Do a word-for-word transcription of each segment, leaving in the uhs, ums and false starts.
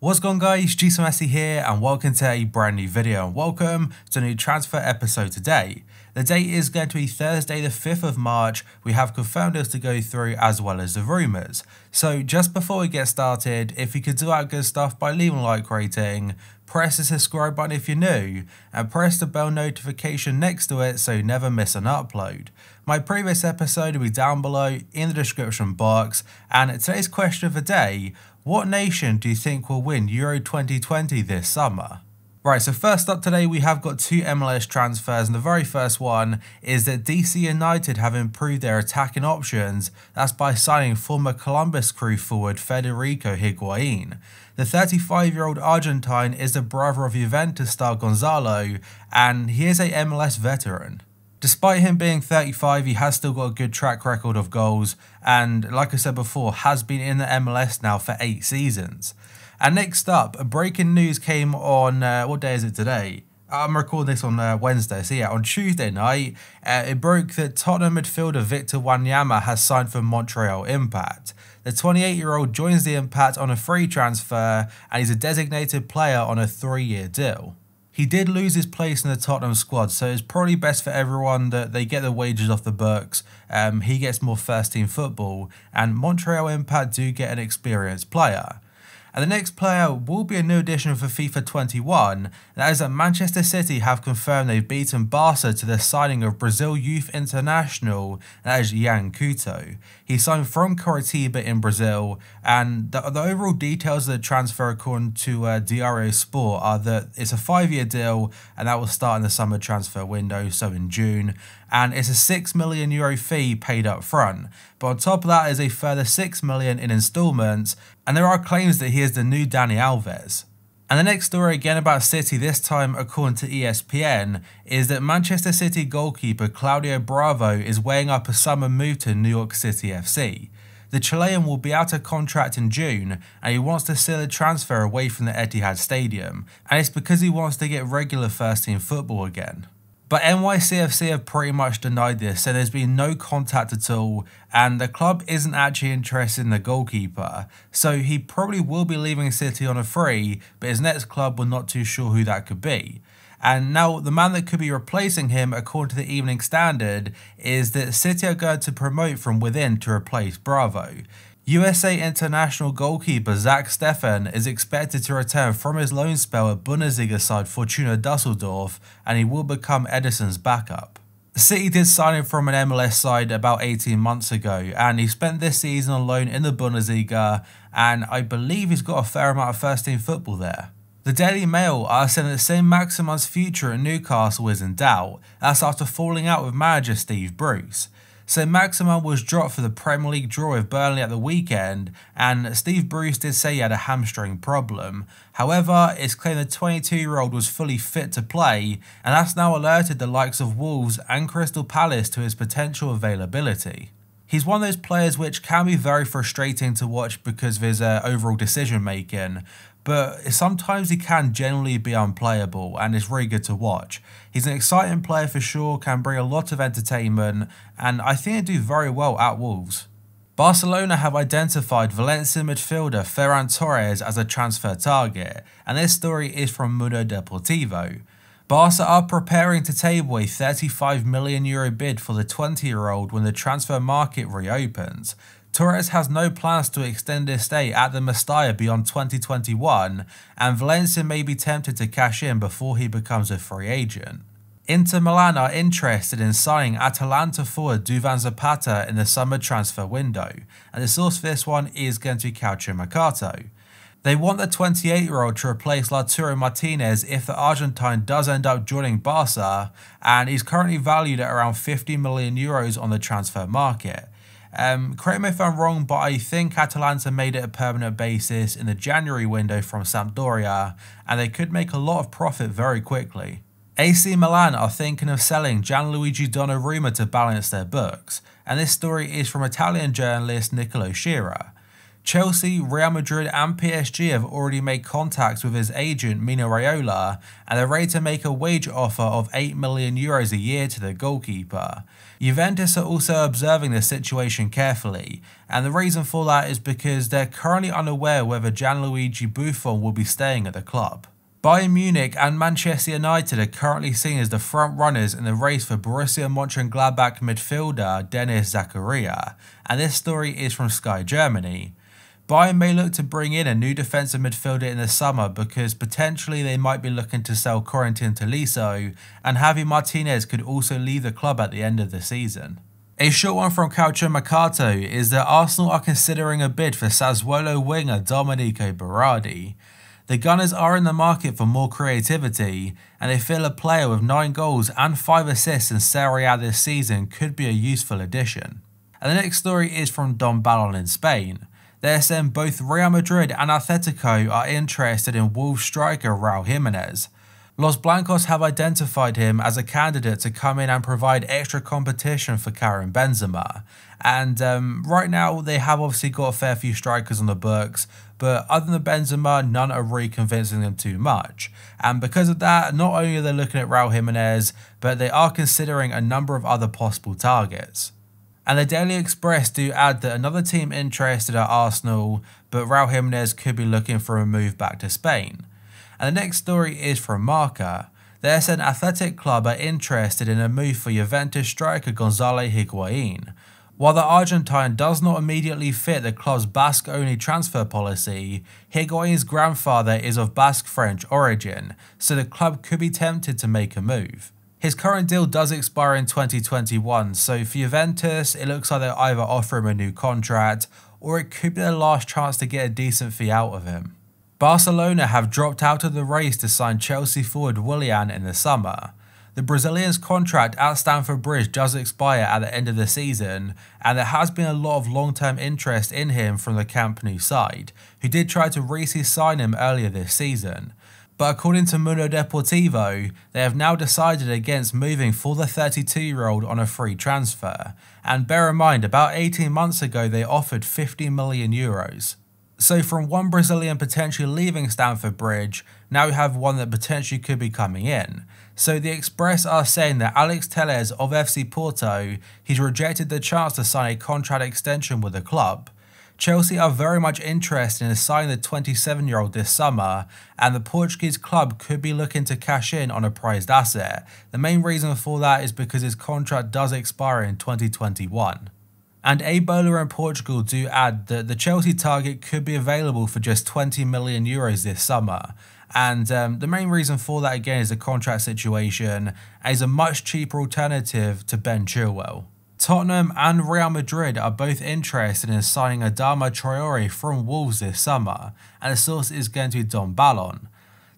What's going on, guys? GCIIMessi here and welcome to a brand new video and welcome to a new transfer episode today. The date is going to be Thursday the fifth of March. We have confirmed us to go through as well as the rumours. So just before we get started, if you could do that good stuff by leaving a like rating, press the subscribe button if you're new and press the bell notification next to it so you never miss an upload. My previous episode will be down below in the description box, and today's question of the day: what nation do you think will win Euro twenty twenty this summer? Right, so first up today we have got two M L S transfers, and the very first one is that D C United have improved their attacking options. That's by signing former Columbus Crew forward Federico Higuaín. The thirty-five-year-old Argentine is the brother of Juventus star Gonzalo, and he is a M L S veteran. Despite him being thirty-five, he has still got a good track record of goals and, like I said before, has been in the M L S now for eight seasons. And next up, breaking news came on, uh, what day is it today? I'm recording this on uh, Wednesday, so yeah, on Tuesday night, uh, it broke that Tottenham midfielder Victor Wanyama has signed for Montreal Impact. The twenty-eight-year-old joins the Impact on a free transfer and he's a designated player on a three-year deal. He did lose his place in the Tottenham squad, so it's probably best for everyone that they get the wages off the books. Um, he gets more first-team football, and Montreal Impact do get an experienced player. And the next player will be a new addition for FIFA twenty-one. That is that Manchester City have confirmed they've beaten Barca to the signing of Brazil youth international, that is Yan Couto. He signed from Coritiba in Brazil, and the, the overall details of the transfer according to uh, Diario Sport are that it's a five-year deal, and that will start in the summer transfer window, so in June. And it's a six million euro fee paid up front, but on top of that is a further six million in installments, and there are claims that he is the new Dani Alves. And the next story again about City, this time according to E S P N, is that Manchester City goalkeeper Claudio Bravo is weighing up a summer move to New York City F C. The Chilean will be out of contract in June, and he wants to seal a transfer away from the Etihad Stadium, and it's because he wants to get regular first team football again. But N Y C F C have pretty much denied this, so there's been no contact at all, and the club isn't actually interested in the goalkeeper, so he probably will be leaving City on a free, but his next club we're not too sure who that could be. And now the man that could be replacing him, according to the Evening Standard, is that City are going to promote from within to replace Bravo. U S A international goalkeeper Zach Steffen is expected to return from his loan spell at Bundesliga side Fortuna Dusseldorf, and he will become Edison's backup. City did sign him from an M L S side about eighteen months ago, and he spent this season on loan in the Bundesliga, and I believe he's got a fair amount of first team football there. The Daily Mail are saying that Saint-Maximin's future at Newcastle is in doubt. That's after falling out with manager Steve Bruce. Saint-Maximin was dropped for the Premier League draw with Burnley at the weekend, and Steve Bruce did say he had a hamstring problem. However, it's claimed the twenty-two-year-old was fully fit to play, and that's now alerted the likes of Wolves and Crystal Palace to his potential availability. He's one of those players which can be very frustrating to watch because of his uh, overall decision-making, but sometimes he can generally be unplayable, and it's really good to watch. He's an exciting player for sure, can bring a lot of entertainment, and I think they do very well at Wolves. Barcelona have identified Valencia midfielder Ferran Torres as a transfer target, and this story is from Mundo Deportivo. Barca are preparing to table a thirty-five million euro bid for the twenty-year-old when the transfer market reopens. Torres has no plans to extend his stay at the Mestalla beyond twenty twenty-one, and Valencia may be tempted to cash in before he becomes a free agent. Inter Milan are interested in signing Atalanta forward Duvan Zapata in the summer transfer window, and the source for this one is going to be Calciomercato. They want the twenty-eight-year-old to replace Lautaro Martinez if the Argentine does end up joining Barca, and he's currently valued at around fifty million euros on the transfer market. Um, correct me if I'm wrong, but I think Atalanta made it a permanent basis in the January window from Sampdoria, and they could make a lot of profit very quickly. A C Milan are thinking of selling Gianluigi Donnarumma to balance their books, and this story is from Italian journalist Niccolò Schira. Chelsea, Real Madrid and P S G have already made contacts with his agent Mino Raiola, and they're ready to make a wage offer of eight million euros a year to the goalkeeper. Juventus are also observing the situation carefully, and the reason for that is because they're currently unaware whether Gianluigi Buffon will be staying at the club. Bayern Munich and Manchester United are currently seen as the front runners in the race for Borussia Mönchengladbach midfielder Deniz Zakaria, and this story is from Sky Germany. Bayern may look to bring in a new defensive midfielder in the summer because potentially they might be looking to sell Corentin Tolisso, and Javi Martinez could also leave the club at the end of the season. A short one from Calcio Mercato is that Arsenal are considering a bid for Sassuolo winger Domenico Berardi. The Gunners are in the market for more creativity, and they feel a player with nine goals and five assists in Serie A this season could be a useful addition. And the next story is from Don Ballon in Spain. They're saying both Real Madrid and Atletico are interested in Wolves striker Raúl Jiménez. Los Blancos have identified him as a candidate to come in and provide extra competition for Karim Benzema. And um, right now, they have obviously got a fair few strikers on the books, but other than Benzema, none are really convincing them too much. And because of that, not only are they looking at Raúl Jiménez, but they are considering a number of other possible targets. And the Daily Express do add that another team interested are Arsenal, but Raúl Jiménez could be looking for a move back to Spain. And the next story is from Marca. They're saying Athletic Club are interested in a move for Juventus striker Gonzalo Higuaín. While the Argentine does not immediately fit the club's Basque-only transfer policy, Higuaín's grandfather is of Basque-French origin, so the club could be tempted to make a move. His current deal does expire in twenty twenty-one, so for Juventus, it looks like they'll either offer him a new contract, or it could be their last chance to get a decent fee out of him. Barcelona have dropped out of the race to sign Chelsea forward Willian in the summer. The Brazilian's contract at Stamford Bridge does expire at the end of the season, and there has been a lot of long-term interest in him from the Camp Nou side, who did try to re-sign him earlier this season. But according to Mundo Deportivo, they have now decided against moving for the thirty-two-year-old on a free transfer. And bear in mind, about eighteen months ago they offered fifty million euros. So from one Brazilian potentially leaving Stamford Bridge, now we have one that potentially could be coming in. So the Express are saying that Alex Telles of F C Porto, he's rejected the chance to sign a contract extension with the club. Chelsea are very much interested in signing the twenty-seven-year-old this summer, and the Portuguese club could be looking to cash in on a prized asset. The main reason for that is because his contract does expire in twenty twenty-one. And Ebola in Portugal do add that the Chelsea target could be available for just twenty million euros this summer. And um, the main reason for that again is the contract situation, as a much cheaper alternative to Ben Chilwell. Tottenham and Real Madrid are both interested in signing Adama Traore from Wolves this summer, and the source is going to be Don Ballon.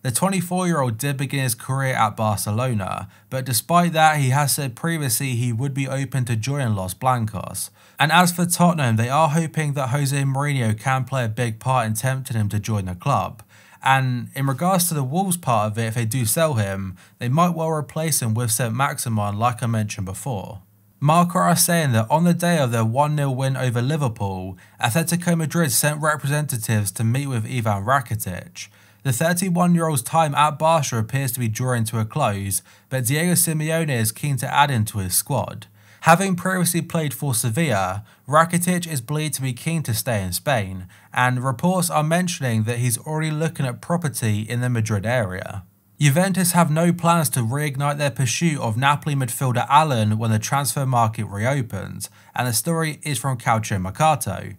The twenty-four-year-old did begin his career at Barcelona, but despite that he has said previously he would be open to joining Los Blancos. And as for Tottenham, they are hoping that Jose Mourinho can play a big part in tempting him to join the club. And in regards to the Wolves part of it, if they do sell him, they might well replace him with Saint-Maximin like I mentioned before. Marca are saying that on the day of their one nil win over Liverpool, Atletico Madrid sent representatives to meet with Ivan Rakitic. The thirty-one-year-old's time at Barca appears to be drawing to a close, but Diego Simeone is keen to add him to his squad. Having previously played for Sevilla, Rakitic is believed to be keen to stay in Spain, and reports are mentioning that he's already looking at property in the Madrid area. Juventus have no plans to reignite their pursuit of Napoli midfielder Allen when the transfer market reopens, and the story is from Calcio Mercato.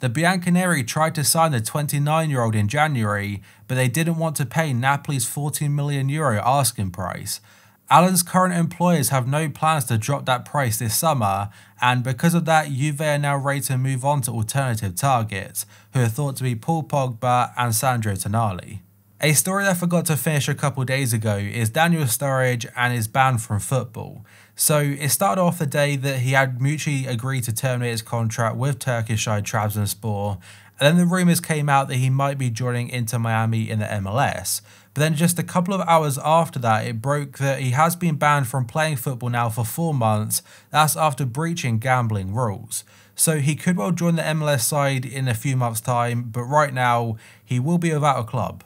The Bianconeri tried to sign the twenty-nine-year-old in January, but they didn't want to pay Napoli's fourteen million euro asking price. Allen's current employers have no plans to drop that price this summer, and because of that, Juve are now ready to move on to alternative targets, who are thought to be Paul Pogba and Sandro Tonali. A story that I forgot to finish a couple days ago is Daniel Sturridge and his ban from football. So it started off the day that he had mutually agreed to terminate his contract with Turkish side Trabzonspor, and then the rumours came out that he might be joining Inter Miami in the M L S. But then just a couple of hours after that, it broke that he has been banned from playing football now for four months, that's after breaching gambling rules. so he could well join the M L S side in a few months' time, but right now he will be without a club.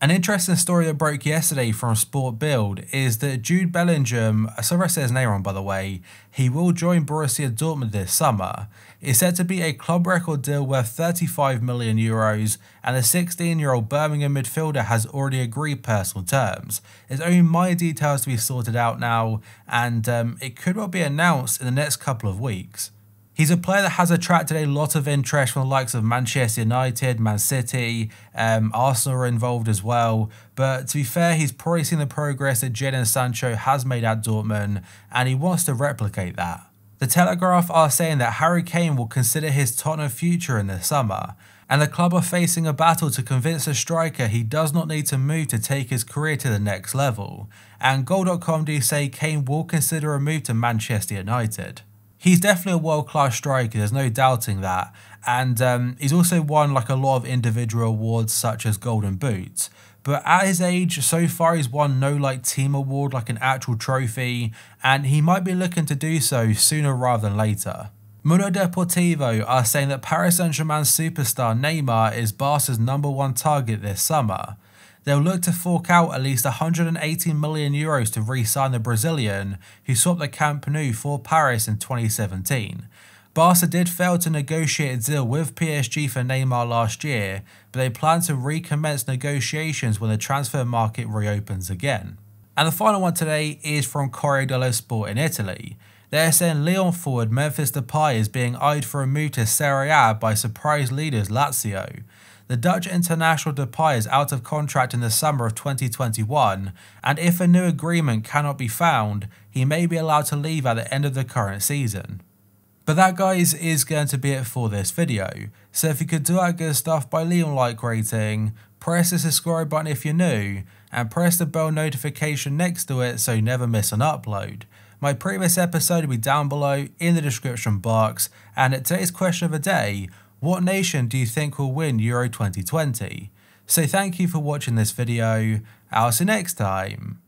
An interesting story that broke yesterday from Sport Bild is that Jude Bellingham, sorry I said his name wrong by the way, he will join Borussia Dortmund this summer. It's said to be a club record deal worth thirty-five million euros, and the sixteen year old Birmingham midfielder has already agreed personal terms. There's only minor details to be sorted out now, and um, it could well be announced in the next couple of weeks. He's a player that has attracted a lot of interest from the likes of Manchester United, Man City, um, Arsenal are involved as well. But to be fair, he's probably seen the progress that Jadon Sancho has made at Dortmund, and he wants to replicate that. The Telegraph are saying that Harry Kane will consider his Tottenham future in the summer, and the club are facing a battle to convince the striker he does not need to move to take his career to the next level. And Goal dot com do say Kane will consider a move to Manchester United. He's definitely a world-class striker, there's no doubting that, and um, he's also won like a lot of individual awards such as Golden Boot. But at his age, so far he's won no like team award, like an actual trophy, and he might be looking to do so sooner rather than later. Mundo Deportivo are saying that Paris Saint-Germain superstar Neymar is Barca's number one target this summer. They'll look to fork out at least one hundred eighty million euros to re-sign the Brazilian, who swapped the Camp Nou for Paris in twenty seventeen. Barca did fail to negotiate a deal with P S G for Neymar last year, but they plan to recommence negotiations when the transfer market reopens again. And the final one today is from Corriere dello Sport in Italy. They're saying Lyon forward Memphis Depay is being eyed for a move to Serie A by surprise leaders Lazio. The Dutch international Depay is out of contract in the summer of twenty twenty-one, and if a new agreement cannot be found, he may be allowed to leave at the end of the current season. But that, guys, is going to be it for this video. So if you could do that good stuff by leaving a like rating, press the subscribe button if you're new, and press the bell notification next to it so you never miss an upload. My previous episode will be down below in the description box, and at today's question of the day, what nation do you think will win Euro twenty twenty? So thank you for watching this video, I'll see you next time.